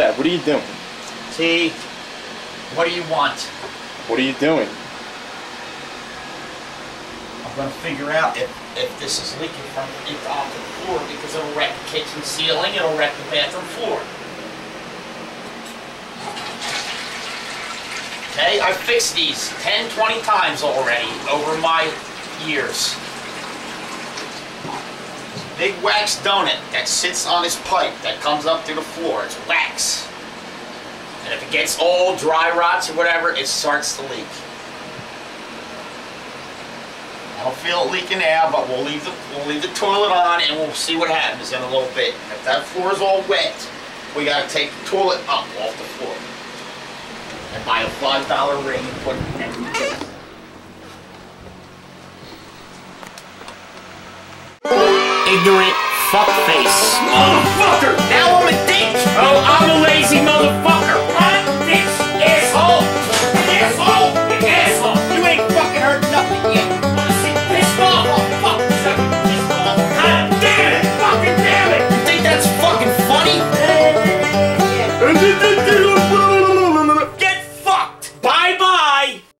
that? What are you doing? T, what do you want? What are you doing? I'm going to figure out if this is leaking from it off the floor, because it'll wreck the kitchen ceiling, it'll wreck the bathroom floor. Okay, I've fixed these 10, 20 times already over my years. Big wax donut that sits on this pipe that comes up through the floor. It's wax. And if it gets old, dry rots or whatever, it starts to leak. I don't feel it leaking now, but we'll leave the toilet on and we'll see what happens in a little bit. If that floor is all wet, we gotta take the toilet up off the floor and buy a $5 ring and put it in the toilet. Ignorant fuckface. Motherfucker! Now I'm a dick! Oh, I'm a lazy motherfucker! I'm a bitch! Asshole! Asshole! You asshole! You ain't fucking heard nothing yet!